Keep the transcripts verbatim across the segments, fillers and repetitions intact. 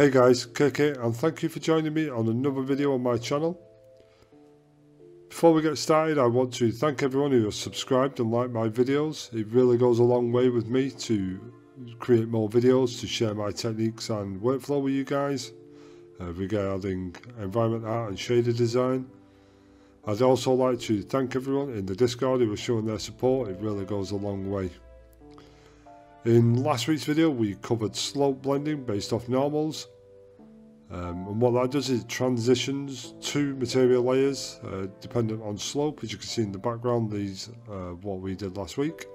Hey guys, K K, and thank you for joining me on another video on my channel. Before we get started, I want to thank everyone who has subscribed and liked my videos. It really goes a long way with me to create more videos, to share my techniques and workflow with you guys uh, regarding environment art and shader design. I'd also like to thank everyone in the Discord who has shown their support. It really goes a long way. In last week's video we covered slope blending based off normals, um, and what that does is it transitions two material layers uh, dependent on slope. As you can see in the background, these uh, what we did last week.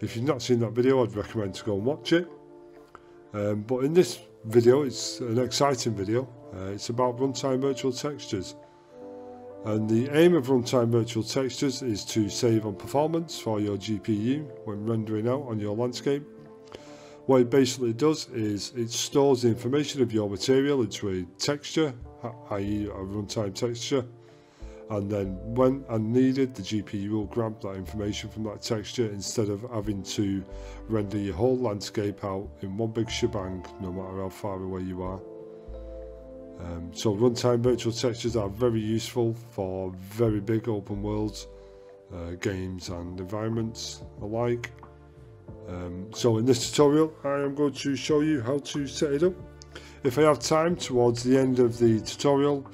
If you've not seen that video, I'd recommend to go and watch it. Um, but in this video, it's an exciting video. Uh, it's about runtime virtual textures, and the aim of runtime virtual textures is to save on performance for your G P U when rendering out on your landscape. What it basically does is it stores the information of your material into a texture, that is a runtime texture, and then when and needed the G P U will grab that information from that texture instead of having to render your whole landscape out in one big shebang no matter how far away you are. Um, so runtime virtual textures are very useful for very big open worlds, uh, games and environments alike. Um, so in this tutorial I am going to show you how to set it up. If I have time towards the end of the tutorial,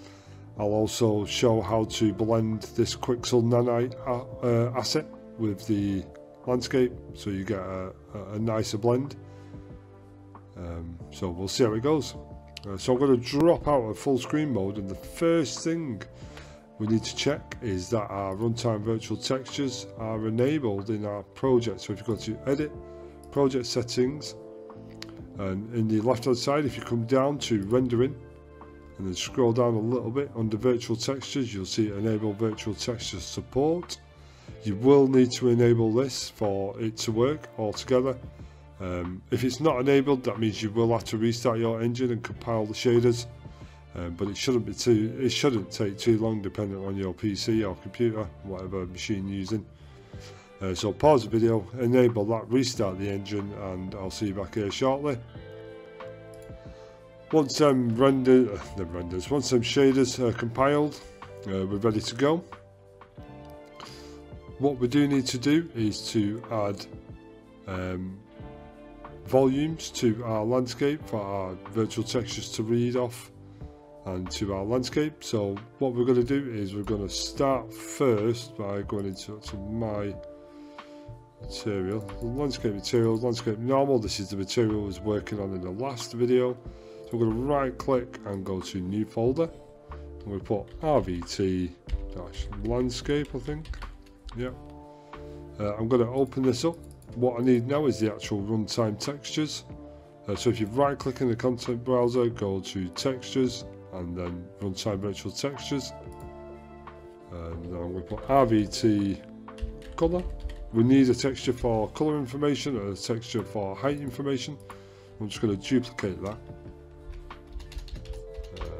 I'll also show how to blend this Quixel Nanite uh, asset with the landscape so you get a, a nicer blend. Um, so we'll see how it goes. Uh, so I'm going to drop out of full screen mode, and the first thing we need to check is that our runtime virtual textures are enabled in our project. So if you go to edit, project settings, and in the left hand side if you come down to rendering and then scroll down a little bit under virtual textures, you'll see enable virtual texture support. You will need to enable this for it to work altogether. Um, if it's not enabled, that means you will have to restart your engine and compile the shaders, um, but it shouldn't be too it shouldn't take too long depending on your P C or computer, whatever machine you're using. Uh, so pause the video, enable that, restart the engine, and I'll see you back here shortly. Once them render, them renders once them shaders are compiled, uh, we're ready to go. What we do need to do is to add um, volumes to our landscape for our virtual textures to read off and to our landscape. So what we're going to do is we're going to start first by going into to my material, landscape material, landscape normal. This is the material I was working on in the last video. So we're going to right click and go to new folder. I'm going to put R V T landscape, I think. Yeah. Uh, I'm going to open this up. What I need now is the actual runtime textures. Uh, so if you right click in the content browser, go to textures and then runtime virtual textures. And then I'm going to put R V T color. We need a texture for color information and a texture for height information. I'm just going to duplicate that. Um,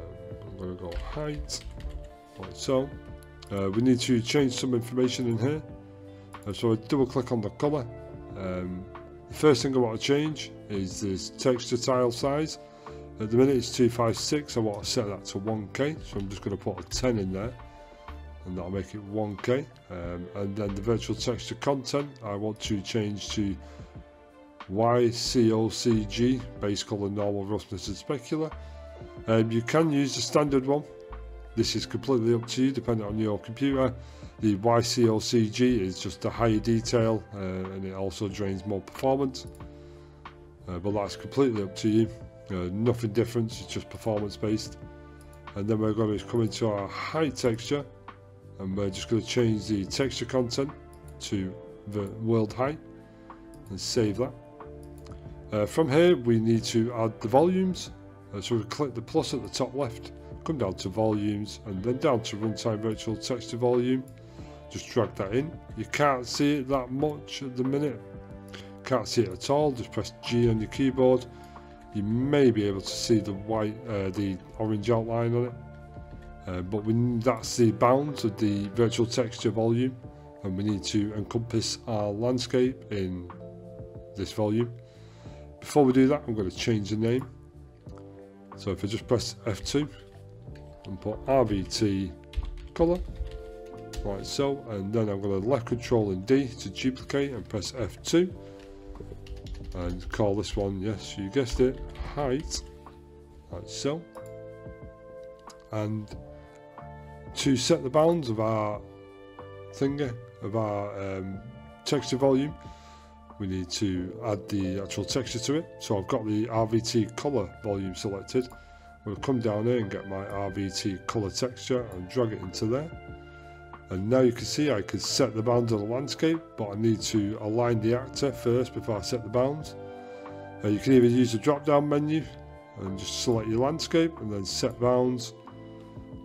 I'm going to go height, like so. Uh, we need to change some information in here. Uh, so I double click on the color. Um, the first thing I want to change is this texture tile size. At the minute it's two fifty-six, I want to set that to one K, so I'm just going to put a ten in there and that'll make it one K. Um, and then the virtual texture content I want to change to Y C O C G, base color, normal, roughness and specular. Um, you can use the standard one. This is completely up to you, depending on your computer. The Y C O C G is just a higher detail, uh, and it also drains more performance. Uh, but that's completely up to you. Uh, nothing different, it's just performance based. And then we're going to come into our height texture, and we're just going to change the texture content to the world height, and save that. Uh, from here, we need to add the volumes. Uh, so we click the plus at the top left, come down to volumes and then down to runtime virtual texture volume. Just drag that in. You can't see it that much at the minute, can't see it at all. Just press G on your keyboard. You may be able to see the white, uh, the orange outline on it, uh, but we, that's the bounds of the virtual texture volume, and we need to encompass our landscape in this volume. Before we do that, I'm going to change the name. So if I just press F two and put R V T color, like so, and then I'm going to left control and D to duplicate and press F two and call this one, yes, you guessed it, height, like so. And to set the bounds of our thingy, of our um, texture volume, we need to add the actual texture to it. So I've got the R V T color volume selected. We'll come down here and get my R V T color texture and drag it into there. And now you can see I could set the bounds on the landscape, but I need to align the actor first before I set the bounds. Uh, you can even use the drop down menu and just select your landscape and then set bounds,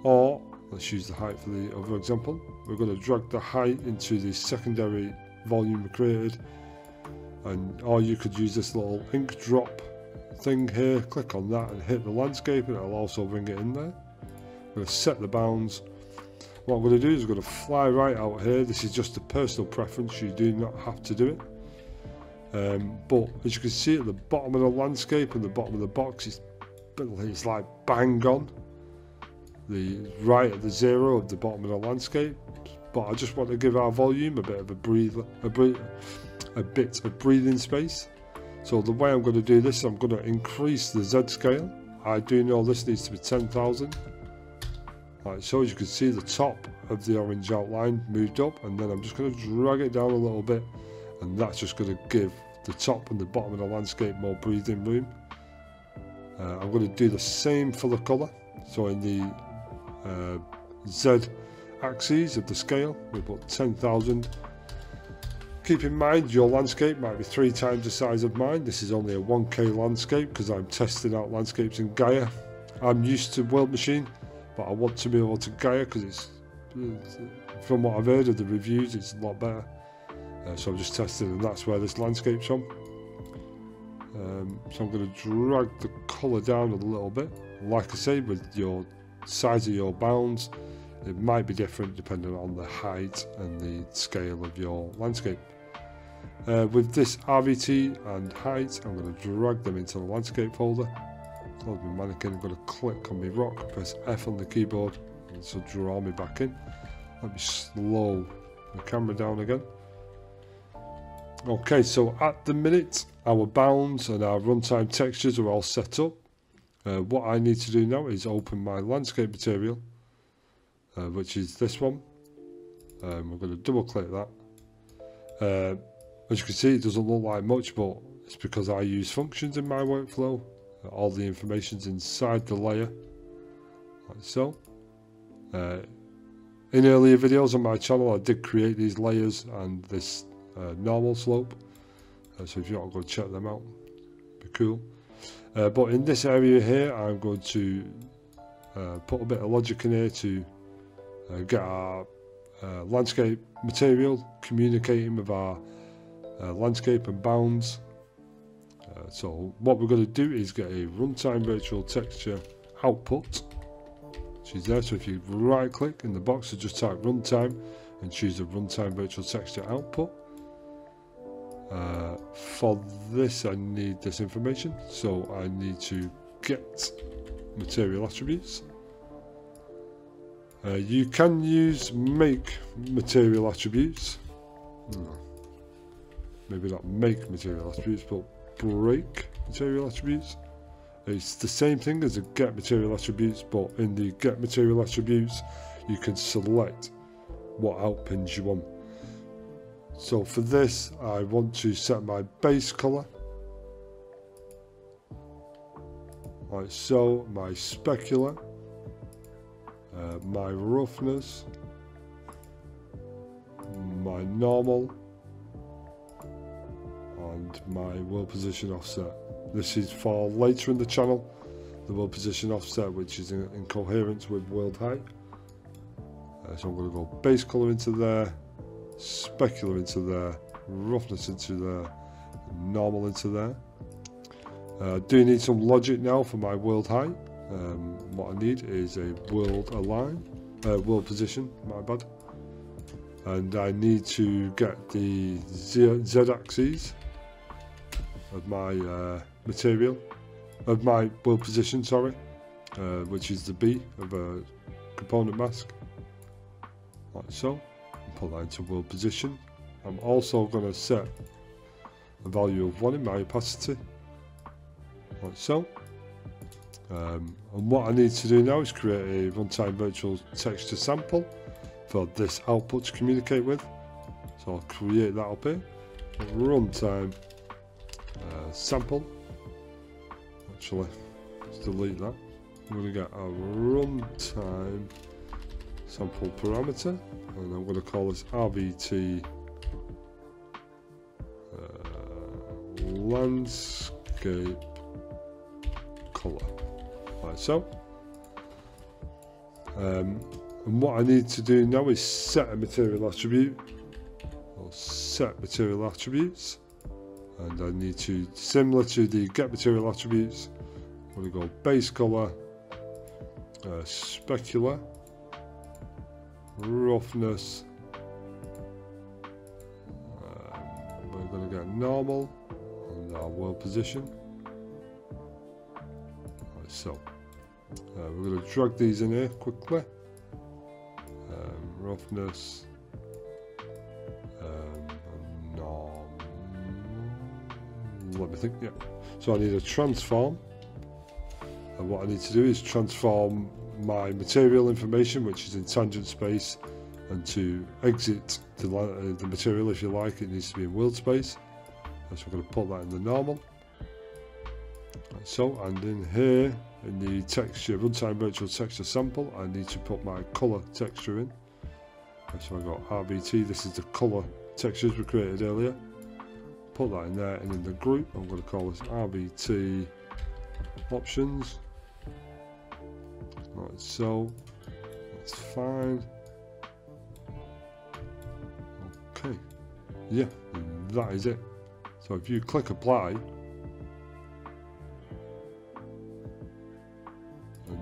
or let's use the height for the other example. We're going to drag the height into the secondary volume we created, and or you could use this little ink drop thing here, click on that and hit the landscape and it'll also bring it in there. We're going to set the bounds. What I'm going to do is I'm going to fly right out here. This is just a personal preference, you do not have to do it. Um, but as you can see at the bottom of the landscape and the bottom of the box, it's, it's like bang on. The right at the zero of the bottom of the landscape. But I just want to give our volume a bit of a breather, a, breathe, a bit of breathing space. So the way I'm going to do this, I'm going to increase the Z scale. I do know this needs to be ten thousand. Like so, as you can see, the top of the orange outline moved up, and then I'm just going to drag it down a little bit, and that's just going to give the top and the bottom of the landscape more breathing room. Uh, I'm going to do the same for the colour. So in the uh, Z axis of the scale, we put ten thousand. Keep in mind your landscape might be three times the size of mine. This is only a one K landscape because I'm testing out landscapes in Gaia. I'm used to World Machine, but I want to be able to Gaia because it's, from what I've heard of the reviews, it's a lot better. Uh, so I'm just testing, and that's where this landscape's from. Um, so I'm going to drag the colour down a little bit. Like I say, with your size of your bounds, it might be different depending on the height and the scale of your landscape. Uh, with this R V T and height, I'm going to drag them into the landscape folder. Close my mannequin, I'm going to click on my rock, press F on the keyboard, and so draw me back in. Let me slow the camera down again. Okay, so at the minute, our bounds and our runtime textures are all set up. Uh, what I need to do now is open my landscape material, uh, which is this one. Um, I'm going to double click that. Uh, as you can see, it doesn't look like much, but it's because I use functions in my workflow. Uh, all the information's inside the layer, like so. Uh, in earlier videos on my channel, I did create these layers and this uh, normal slope. Uh, so if you want to go check them out, be cool. Uh, but in this area here, I'm going to uh, put a bit of logic in here to uh, get our uh, landscape material communicating with our uh, landscape and bounds. Uh, so what we're going to do is get a runtime virtual texture output, which is there. So if you right click in the box and just type runtime and choose the runtime virtual texture output. Uh, for this I need this information, so I need to get material attributes. Uh, you can use make material attributes, no, maybe not make material attributes, but break material attributes. It's the same thing as a get material attributes, but in the get material attributes you can select what outpins you want. So for this, I want to set my base color, like so, my specular, uh, my roughness, my normal, and my world position offset. This is for later in the channel, the world position offset, which is in, in coherence with world height. Uh, so I'm going to go base color into there, specular into there, roughness into there, normal into there. Uh, do need some logic now for my world height. Um, what I need is a world align, uh, world position, my bad. And I need to get the Z, Z axis of my uh, material, of my world position, sorry. uh, which is the B of a component mask, like so, and put that into world position. I'm also going to set a value of one in my opacity, like so. Um, and what I need to do now is create a runtime virtual texture sample for this output to communicate with. So I'll create that up here, runtime uh, sample. Actually, let's delete that. I'm going to get a runtime sample parameter, and I'm going to call this R V T uh, landscape color. Like so. Um, and what I need to do now is set a material attribute, or set material attributes, and I need to, similar to the get material attributes, I'm going to go base color, uh, specular, roughness, um, we're going to get normal, and our world position. So uh, we're going to drag these in here quickly. Um, roughness, um, normal. Let me think. Yeah. So I need a transform, and what I need to do is transform my material information, which is in tangent space, and to exit the, uh, the material, if you like, it needs to be in world space. So we're going to put that in the normal. So, and in here, in the texture, runtime virtual texture sample, I need to put my colour texture in. So I've got R V T, this is the colour textures we created earlier. Put that in there, and in the group, I'm going to call this R V T options. Like so, that's fine. Okay, yeah, that is it. So if you click apply,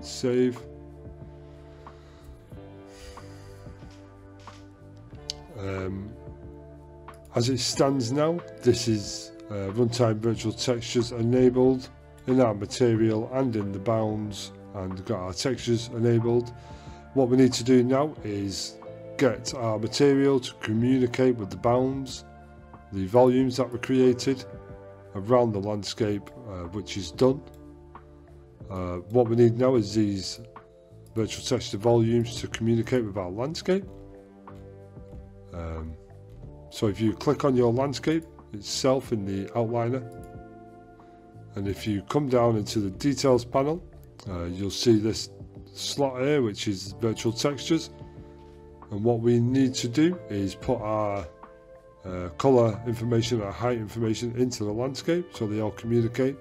save, um, as it stands now, this is uh, runtime virtual textures enabled in our material and in the bounds, and got our textures enabled. What we need to do now is get our material to communicate with the bounds, the volumes that were created around the landscape, uh, which is done. Uh, what we need now is these virtual texture volumes to communicate with our landscape. Um, so if you click on your landscape itself in the outliner, and if you come down into the details panel, uh, you'll see this slot here, which is virtual textures. And what we need to do is put our uh, color information, our height information into the landscape so they all communicate.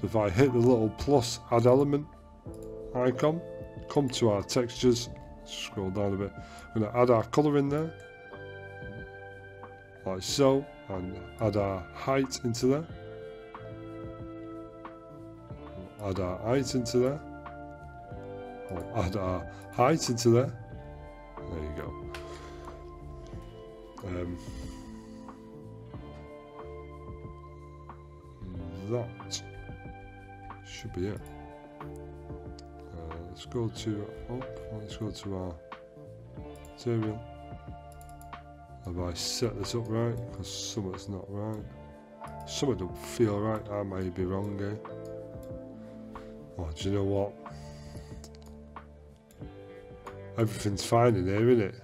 So if I hit the little plus add element icon, come to our textures, scroll down a bit, I'm going to add our colour in there, like so, and add our height into there, add our height into there, or add our height into there, there you go. Um, that should be it. Uh, let's go to up. Let's go to our material. Have I set this up right? Because something's not right. Something don't feel right. I may be wrong here. Oh, do you know what? Everything's fine in here, isn't it?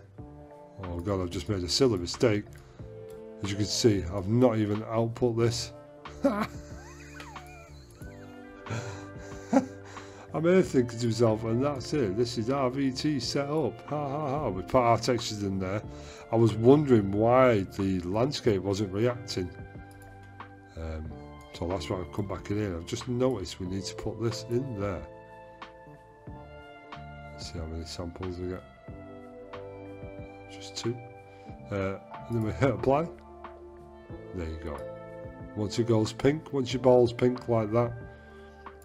Oh God, I've just made a silly mistake. As you can see, I've not even output this. I'm here thinking to myself, and that's it, this is R V T set up, ha ha ha, we put our textures in there. I was wondering why the landscape wasn't reacting, um, so that's why I've come back in here. I've just noticed we need to put this in there. Let's see how many samples we get, just two, uh, and then we hit apply, there you go. Once it goes pink, once your ball's pink like that,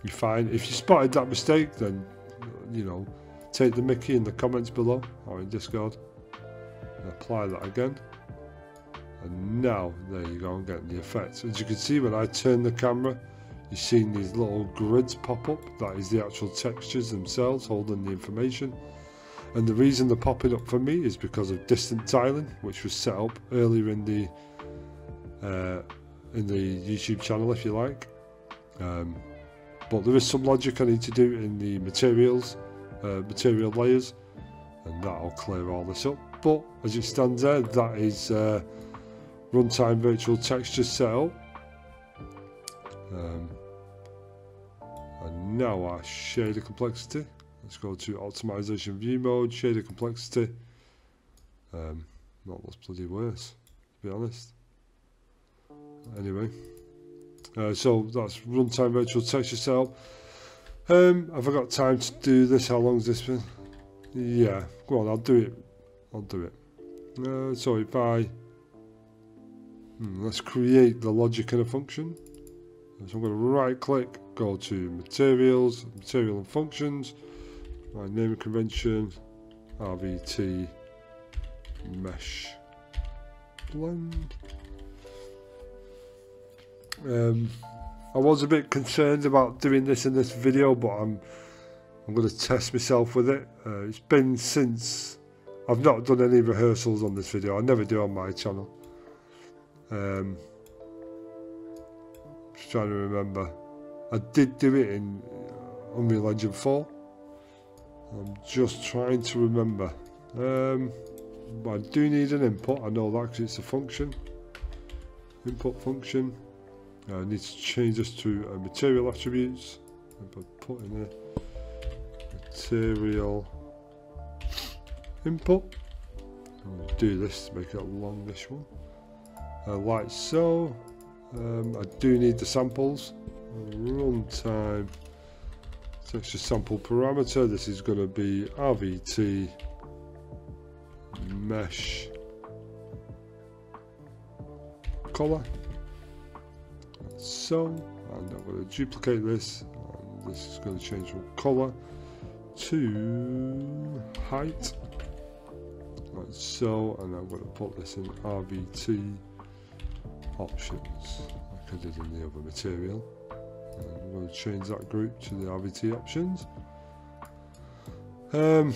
you're fine. If you spotted that mistake, then, you know, take the mickey in the comments below, or in Discord, and apply that again. And now, there you go, I'm getting the effects. As you can see, when I turn the camera, You've seen these little grids pop up, that is the actual textures themselves holding the information. And the reason they're popping up for me is because of distant tiling, which was set up earlier in the uh, in the YouTube channel, if you like. Um, but there is some logic I need to do in the materials, uh, material layers, and that'll clear all this up. But as it stands there, that is uh, runtime virtual texture setup. Um, and now our shader complexity. Let's go to optimization view mode, shader complexity. Um, not what's bloody worse, to be honest. Anyway, uh, so that's runtime virtual texture setup. Um, have I got time to do this? How long's this been? Yeah, go on, I'll do it. I'll do it. Uh, so if I hmm, let's create the logic in a function. So I'm going to right click, go to materials, material and functions, my name convention, R V T, mesh, blend. Um, I was a bit concerned about doing this in this video, but I'm I'm going to test myself with it. Uh, it's been since I've not done any rehearsals on this video. I never do on my channel. Um, just trying to remember. I did do it in Unreal Engine four. I'm just trying to remember. Um, but I do need an input. I know that because it's a function. Input function. I need to change this to uh, material attributes. Put in there. Material input. I'm going to do this to make it a longish one, uh, like so. um, I do need the samples, runtime texture sample parameter. This is going to be R V T mesh color, like so. And I'm going to duplicate this, and this is going to change from color to height, like so. And I'm going to put this in R V T options like I did in the other material, and I'm going to change that group to the R V T options. um,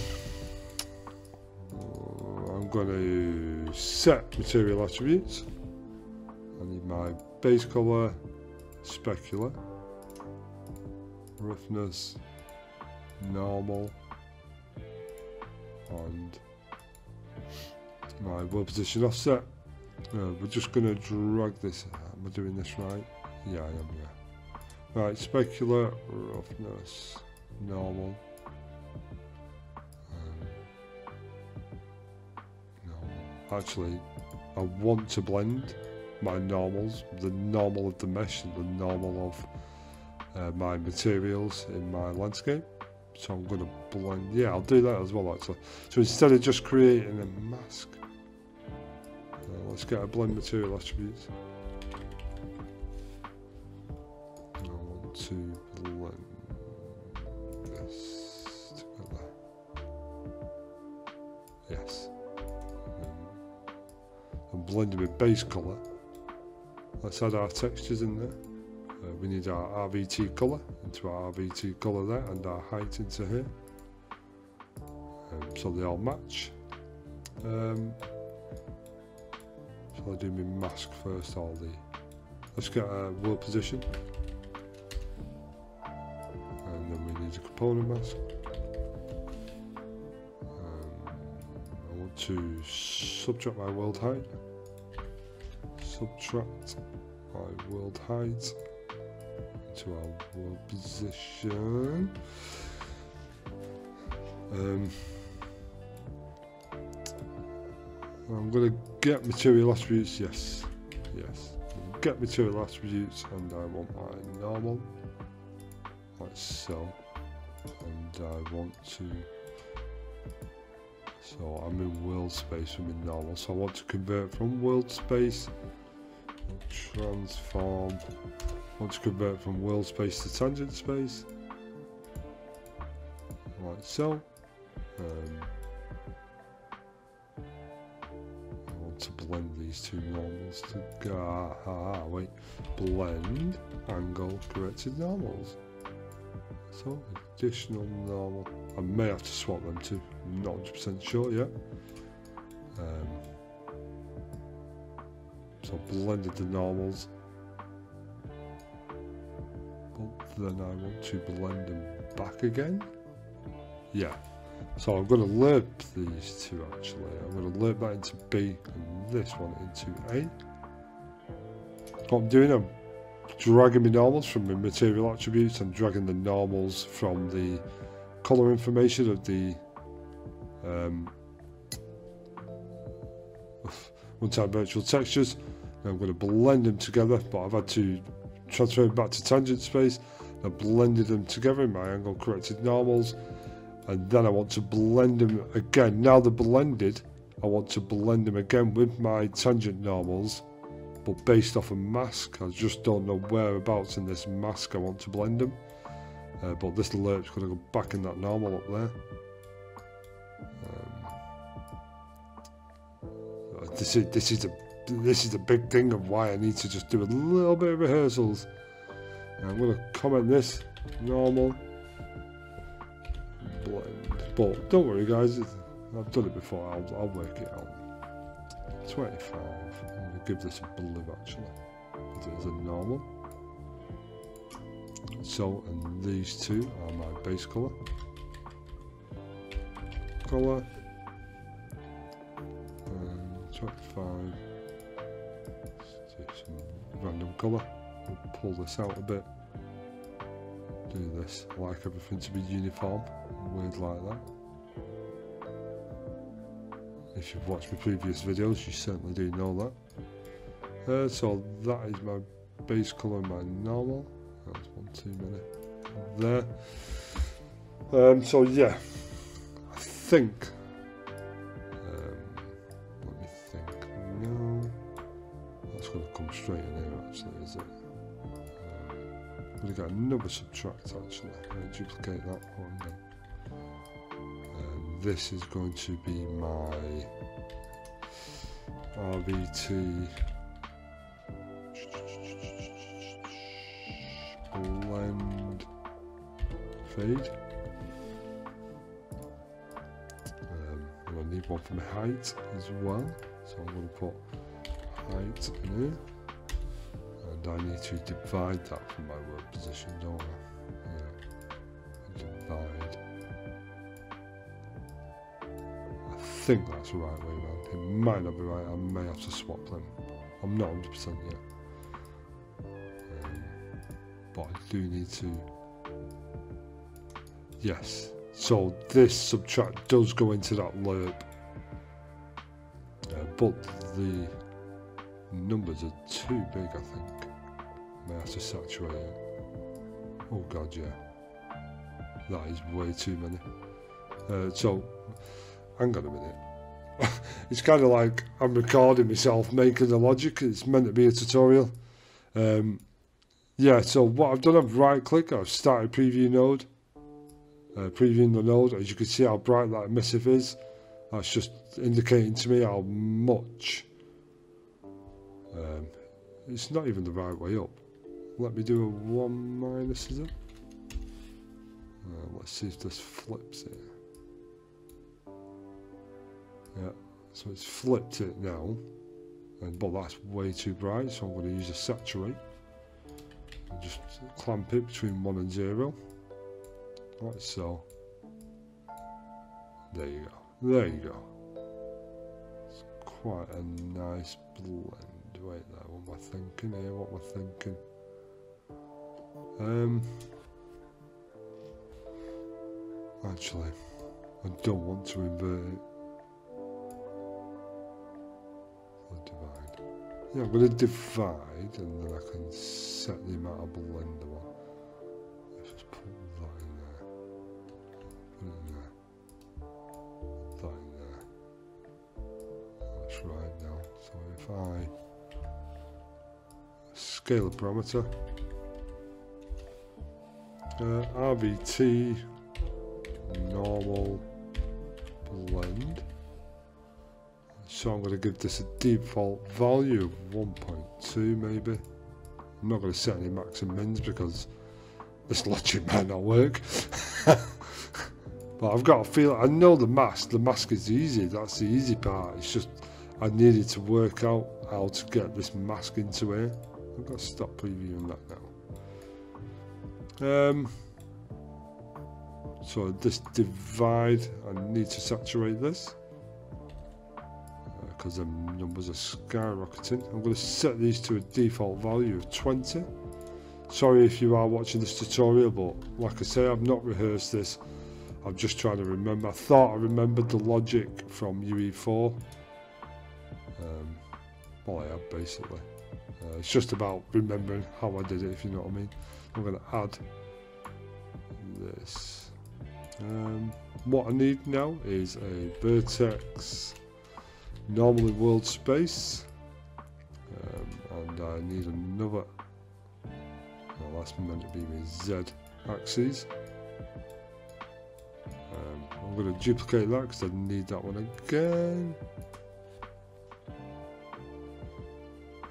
I'm going to set material attributes. I need my base color, specular, roughness, normal, and my world position offset. Uh, we're just going to drag this. Am I doing this right? Yeah, I am. Yeah. Right, specular, roughness, normal, um, normal. Actually, I want to blend my normals, the normal of the mesh and the normal of uh, my materials in my landscape. So I'm going to blend, yeah, I'll do that as well actually. So instead of just creating a mask, uh, let's get a blend material attribute. I want to blend this together. Yes. Um, I'm blending with base colour. Let's add our textures in there. Uh, we need our R V T colour into our R V T colour there, and our height into here, um, so they all match. Um, shall I do my mask first or the? Let's get a world position, and then we need a component mask. Um, I want to subtract my world height. Subtract my world height. To our world position. Um, I'm going to get material attributes. Yes, yes. Get material attributes, and I want my normal, like so. And I want to. So I'm in world space. I'm in normal. So I want to convert from world space. Transform. I want to convert from world space to tangent space, like so. Um, I want to blend these two normals together. Ah, wait, blend angle corrected normals. So additional normal. I may have to swap them too. I'm not one hundred percent sure yet. Um, so blended the normals, but then I want to blend them back again. Yeah. So I'm going to loop these two actually. I'm going to loop that into B and this one into A. What I'm doing, I'm dragging my normals from the material attributes. I'm dragging the normals from the color information of the. Um, one-time virtual textures. Now I'm going to blend them together, but I've had to transfer them back to tangent space. I blended them together in my angle corrected normals, and then I want to blend them again. Now they're blended, I want to blend them again with my tangent normals, but based off a mask. I just don't know whereabouts in this mask I want to blend them, uh, but this lerp's going to go back in that normal up there. This is, this is a this is a big thing of why I need to just do a little bit of rehearsals. And I'm going to comment this normal blend, but don't worry guys, I've done it before. I'll, I'll work it out. twenty-five. I'm going to give this a blue actually. It is a normal. So and these two are my base color. Color. twenty-five, some random colour, we'll pull this out a bit, do this, I like everything to be uniform, weird like that. If you've watched my previous videos you certainly do know that. Uh, so that is my base colour and my normal, that's one too many there. Um, so yeah, I think straight in here actually, is it? Um, I'm going to get another subtract actually, I'm going to duplicate that one again. Um, this is going to be my R V T blend fade. Um, and I need one for my height as well, so I'm going to put height in here. I need to divide that from my work position, don't I? Yeah. Divide. I think that's the right way around. It might not be right, I may have to swap them. I'm not one hundred percent yet. Um, but I do need to... Yes. So this subtract does go into that lerp. Uh, but the numbers are too big, I think. I have to saturate it. Oh god, yeah, that is way too many. Uh, so hang on a minute. It's kind of like I'm recording myself making the logic. It's meant to be a tutorial. Um, yeah, so what I've done, I've right click, I've started preview node, uh, previewing the node. As you can see how bright that emissive is, that's just indicating to me how much. Um, it's not even the right way up. Let me do a one minus, is it? Uh, let's see if this flips it. Yeah, so it's flipped it now, and but that's way too bright, so I'm going to use a saturate. And just clamp it between one and zero, like so. There you go. There you go. It's quite a nice blend. Wait there, what am I thinking here, what am I thinking? Um, actually, I don't want to invert it. I'll divide. Yeah, I'm going to divide and then I can set the amount of blend I want. Let's just put that in there. Put it in there. That in there. That's right now. So if I... Scale parameter, uh, R V T, normal, blend, So I'm going to give this a default value, one point two maybe. I'm not going to set any max and mins because this logic might not work. But I've got a feel, I know the mask, the mask is easy, that's the easy part. It's just I needed to work out how to get this mask into here. I'm going to stop previewing that now. Um, so this divide, I need to saturate this, because the numbers are skyrocketing. I'm going to set these to a default value of twenty. Sorry if you are watching this tutorial, but like I say, I've not rehearsed this. I'm just trying to remember. I thought I remembered the logic from U E four. Um, well, I have basically. Uh, it's just about remembering how I did it, if you know what I mean. I'm going to add this. Um, what I need now is a vertex. Normally world space, um, and I need another, well, that's meant to be my Z axis. um, I'm going to duplicate that because I need that one again,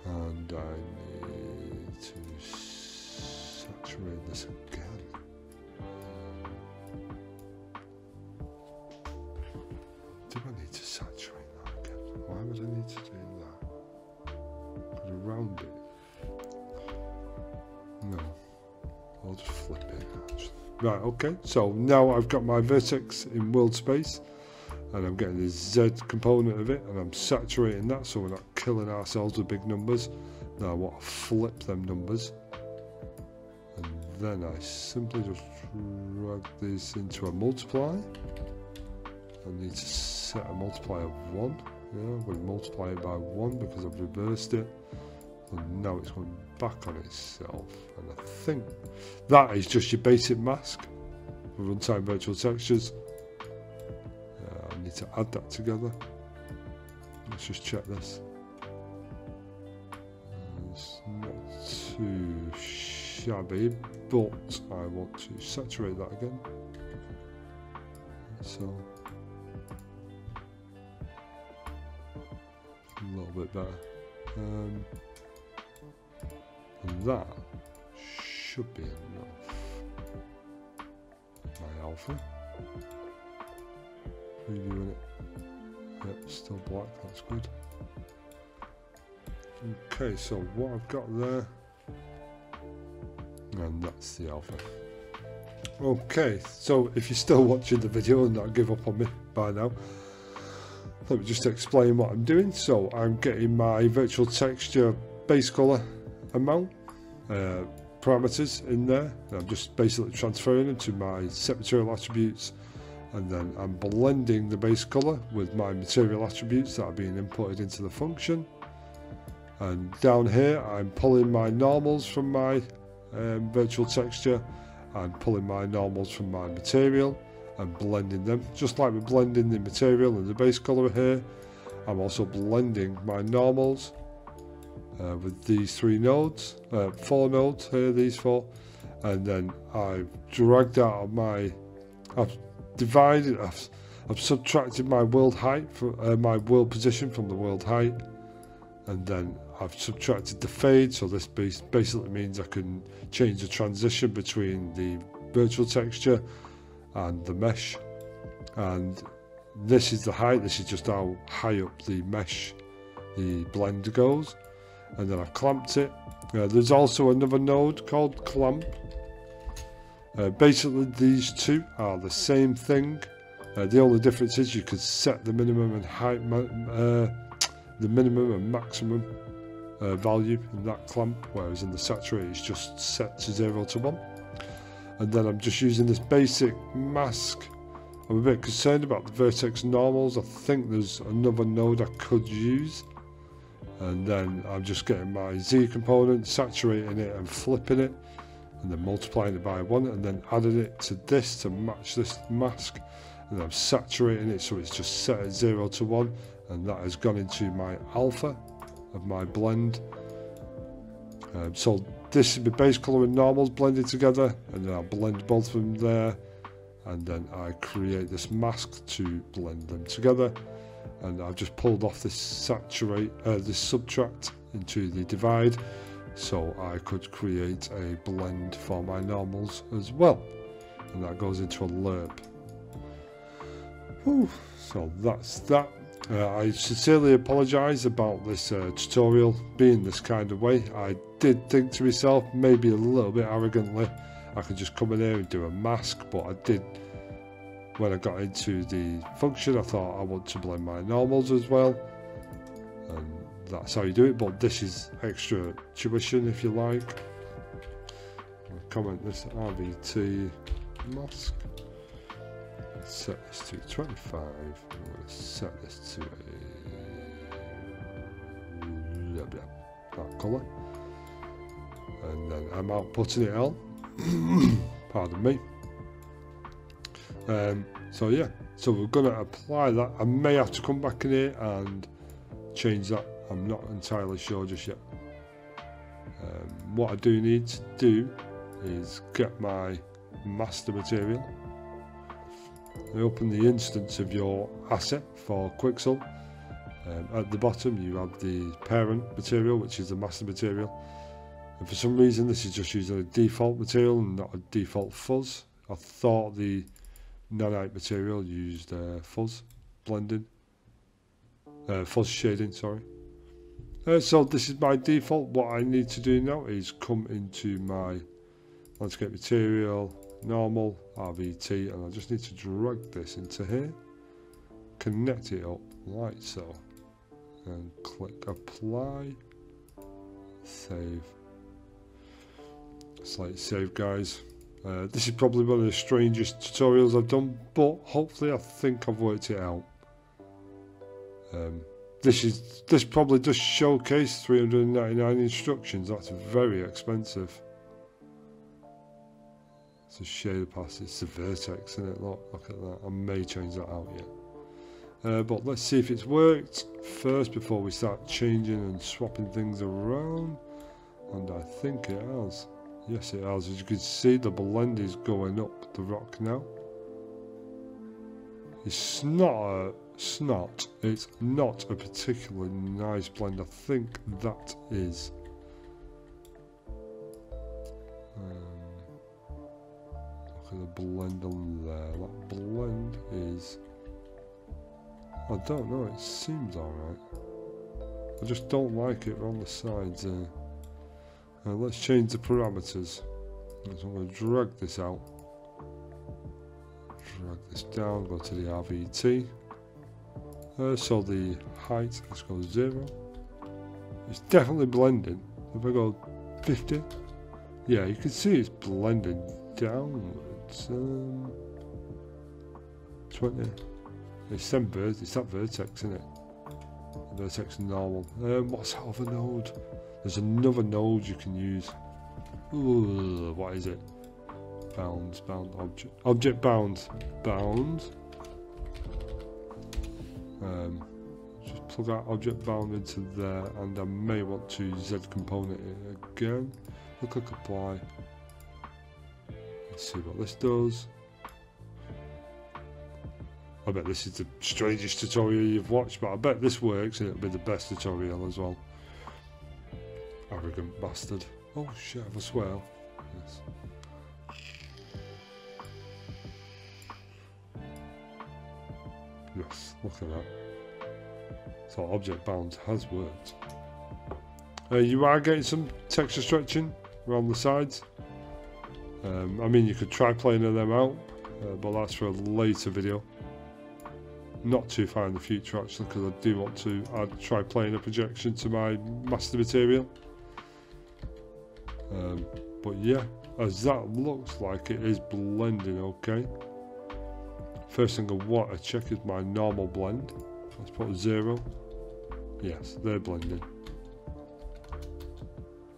and I need to saturate this again. Do I need to saturate? Why would I need to do that? Put around it? No. I'll just flip it actually. Right, okay. So now I've got my vertex in world space, and I'm getting the Z component of it, and I'm saturating that so we're not killing ourselves with big numbers. Now I want to flip them numbers. And then I simply just drag this into a multiply. I need to set a multiply of one. Yeah, I'm going to multiply it by one because I've reversed it, and now it's going back on itself. And I think that is just your basic mask for runtime virtual textures. Uh, I need to add that together. Let's just check this. It's not too shabby, but I want to saturate that again. So. A little bit better, um, and that should be enough. My alpha, reviewing it, yep, still black, that's good. Okay, so what I've got there, and that's the alpha. Okay, so if you're still watching the video and not give up on me by now, let me just explain what I'm doing. So I'm getting my virtual texture base color amount uh, parameters in there, and I'm just basically transferring them to my set material attributes, and then I'm blending the base color with my material attributes that are being inputted into the function. And down here I'm pulling my normals from my um, virtual texture, I'm pulling my normals from my material and blending them, just like we're blending the material and the base colour here. I'm also blending my normals uh, with these three nodes, uh, four nodes here, these four, and then I've dragged out of my, I've divided, I've, I've subtracted my world height, from, uh, my world position from the world height, and then I've subtracted the fade, so this basically means I can change the transition between the virtual texture and the mesh. And this is the height, this is just how high up the mesh the blend goes, and then I clamped it. Uh, there's also another node called clamp. Uh, basically these two are the same thing. Uh, the only difference is you can set the minimum and height, uh, the minimum and maximum uh, value in that clamp, whereas in the saturate it's just set to zero to one. And then I'm just using this basic mask. I'm a bit concerned about the vertex normals. I think there's another node I could use. And then I'm just getting my Z component, saturating it and flipping it, and then multiplying it by one, and then adding it to this to match this mask. And I'm saturating it so it's just set at zero to one, and that has gone into my alpha of my blend. Um, so this is the base colour and normals blended together, and then I'll blend both of them there, and then I create this mask to blend them together. and I've just pulled off this saturate, uh, this subtract into the divide, so I could create a blend for my normals as well, and that goes into a lerp. Whew, so that's that. Uh, I sincerely apologise about this uh, tutorial being this kind of way. I did think to myself, maybe a little bit arrogantly, I could just come in here and do a mask, but I did, when I got into the function, I thought I want to blend my normals as well, and that's how you do it. But this is extra tuition, if you like. I'll comment this R V T mask. Set this to twenty-five, we'll set this to a that colour, and then I'm outputting it out. Pardon me. Um, so yeah, so we're going to apply that. I may have to come back in here and change that, I'm not entirely sure just yet. Um, what I do need to do is get my master material. You open the instance of your asset for Quixel. Um, at the bottom you have the parent material, which is the master material, and for some reason this is just using a default material and not a default fuzz. I thought the Nanite material used uh, fuzz blending, uh, fuzz shading, sorry. Uh, so this is my default. What I need to do now is come into my landscape material, normal, R V T, and I just need to drag this into here, connect it up like so, and click apply, save. Slight save, guys. Uh, this is probably one of the strangest tutorials I've done, but hopefully I think I've worked it out. Um, this is this probably does showcase three hundred ninety-nine instructions. That's very expensive. It's a shader pass, it's the vertex in it, look, look at that. I may change that out yet. Uh, but let's see if it's worked first before we start changing and swapping things around. And I think it has. Yes, it has. As you can see, the blend is going up the rock now. It's not a snot, it's not a particularly nice blend. I think that is. Um, The blend on there, that blend is, I don't know, it seems alright. I just don't like it on the sides there. Uh, let's change the parameters. So I'm going to drag this out, drag this down, go to the R V T. Uh, so the height, let's go zero. It's definitely blending. If I go fifty, yeah, you can see it's blending downwards. Um, twenty. It's them ver it's that vertex, isn't it? Vertex normal. Um, what's that other node? There's another node you can use. Ooh, what is it? Bounds, bound object, object bound, bound. Um, just plug that object bound into there, and I may want to Z component it again. Look, like apply. See what this does. I bet this is the strangest tutorial you've watched, but I bet this works and it'll be the best tutorial as well. Arrogant bastard. Oh shit, I swear. Yes. Yes, look at that. So object bound has worked. Uh, you are getting some texture stretching around the sides. Um, I mean, you could try playing them out, uh, but that's for a later video. Not too far in the future, actually, because I do want to I'd try playing a projection to my master material. Um, but yeah, as that looks like it is blending okay. First thing I want to check is my normal blend. Let's put zero. Yes, they're blending.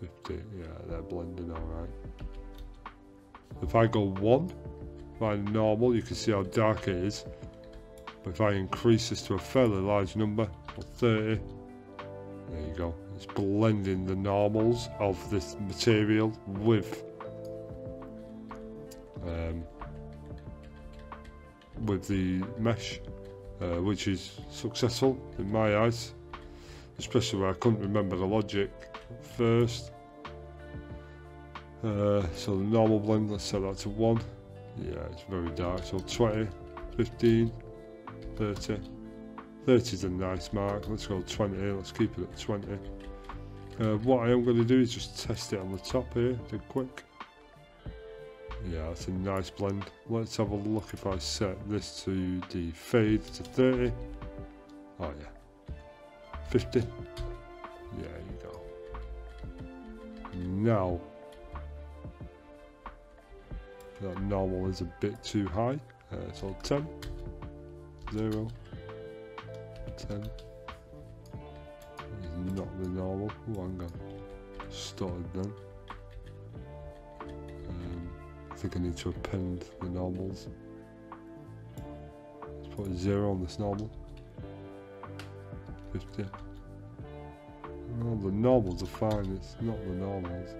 fifty, yeah, they're blending alright. If I go one, by normal, you can see how dark it is. But if I increase this to a fairly large number, or thirty, there you go. It's blending the normals of this material with um, with the mesh. uh, which is successful in my eyes, especially where I couldn't remember the logic first. Uh, so the normal blend, let's set that to one. Yeah, it's very dark, so twenty, fifteen, thirty, thirty is a nice mark. Let's go twenty, let's keep it at twenty. Uh, what I am going to do is just test it on the top here, did quick. Yeah, that's a nice blend. Let's have a look if I set this to the fade to thirty. Oh yeah, fifty. Yeah, you go. Now, that normal is a bit too high. Uh, so ten, zero, ten. It's not the normal. Oh, hang on. Started then. Um, I think I need to append the normals. Let's put a zero on this normal. fifty. No, the normals are fine. It's not the normals.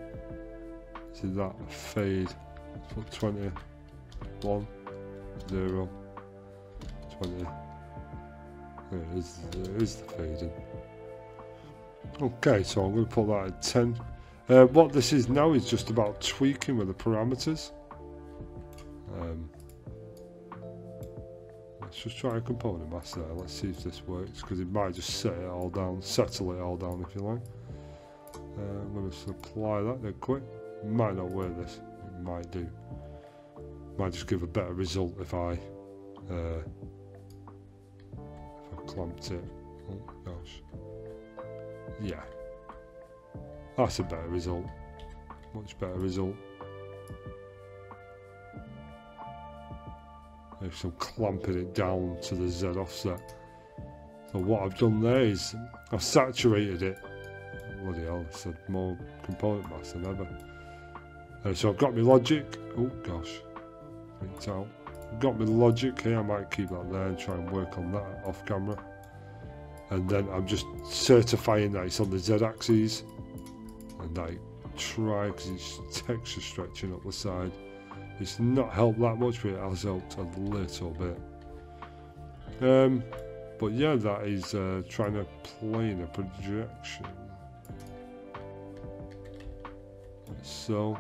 See that fade. Let's put twenty, one, zero, twenty. There it is, there is the fading. Okay, so I'm going to put that at ten. Uh, what this is now is just about tweaking with the parameters. Um, let's just try a component mask there. Let's see if this works, because it might just set it all down, settle it all down if you like. Uh, I'm going to supply that there quick. Might not wear this. It might do. Might just give a better result if I, uh, if I clamped it. Oh gosh. Yeah, that's a better result, much better result. If I'm clamping it down to the Z offset. So what I've done there is I've saturated it. Bloody hell, I said more component mass than ever. Uh, so I've got my logic. Oh gosh, freaked out. Got my logic here. I might keep that there and try and work on that off camera. And then I'm just certifying that it's on the Z-axis, and I try, because it's texture stretching up the side. It's not helped that much, but it has helped a little bit. Um, but yeah, that is uh, trying to plane a projection. So,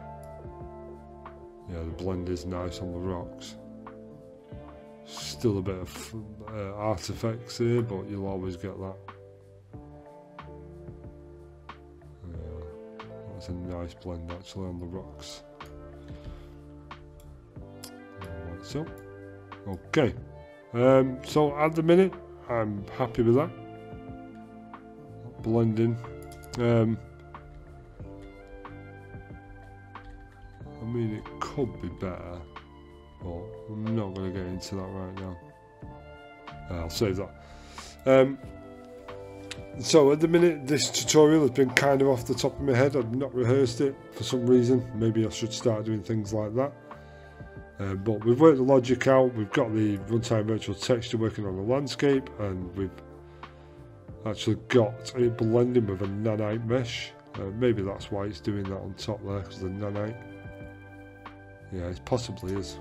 yeah, the blend is nice on the rocks. Still a bit of uh, artifacts here, but you'll always get that. Yeah, that's a nice blend actually on the rocks. Like so. Okay. Um, so at the minute, I'm happy with that. Blending. Um, I mean, it could be better. But I'm not going to get into that right now. Uh, I'll save that. Um, so at the minute, this tutorial has been kind of off the top of my head. I've not rehearsed it for some reason. Maybe I should start doing things like that. Uh, but we've worked the logic out. We've got the runtime virtual texture working on the landscape. And we've actually got it blending with a nanite mesh. Uh, maybe that's why it's doing that on top there, because the nanite. Yeah, it possibly is.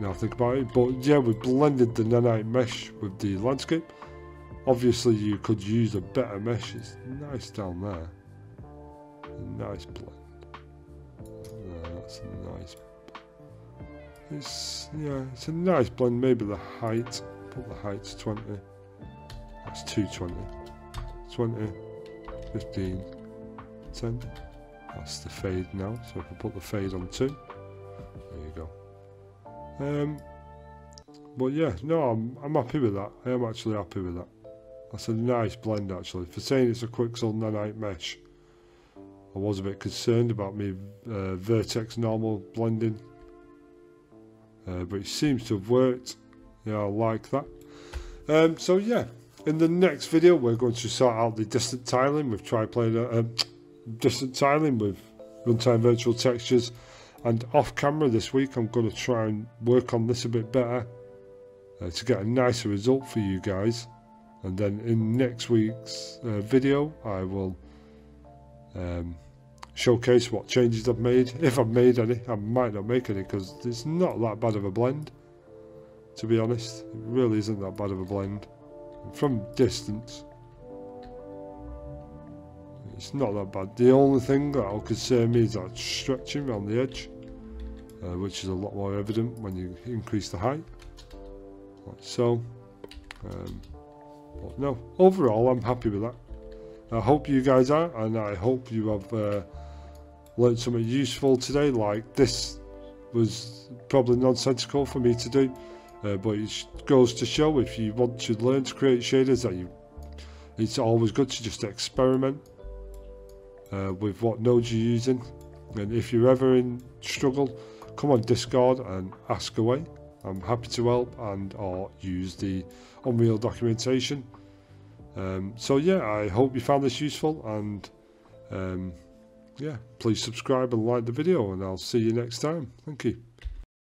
Now I think about it, but yeah, we blended the nanite mesh with the landscape. Obviously you could use a better mesh. It's nice down there. Nice blend. Yeah, that's a nice. It's, yeah, it's a nice blend. Maybe the height, put the height to twenty. That's two twenty, twenty, fifteen, ten. That's the fade now, so if I put the fade on two, there you go. Um, but yeah, no, I'm, I'm happy with that. I am actually happy with that. That's a nice blend actually. For saying it's a Quixel Nanite mesh, I was a bit concerned about me uh, vertex normal blending, uh, but it seems to have worked. Yeah, I like that. Um, so yeah, in the next video we're going to sort out the distant tiling with triplanar, um, distant tiling with runtime virtual textures. And off camera this week, I'm going to try and work on this a bit better uh, to get a nicer result for you guys. And then in next week's uh, video, I will um, showcase what changes I've made. If I've made any, I might not make any because it's not that bad of a blend. to be honest. It really isn't that bad of a blend. From distance, it's not that bad. The only thing that will concern me is that stretching around the edge, uh, which is a lot more evident when you increase the height, like so. Um, but no, overall I'm happy with that. I hope you guys are, and I hope you have uh, learned something useful today. Like, this was probably nonsensical for me to do, uh, but it goes to show, if you want to learn to create shaders, that you it's always good to just experiment uh, with what nodes you're using. And if you're ever in struggle, come on Discord and ask away. I'm happy to help, and or use the Unreal documentation. Um, so yeah, I hope you found this useful, and um, yeah, please subscribe and like the video, and I'll see you next time. Thank you.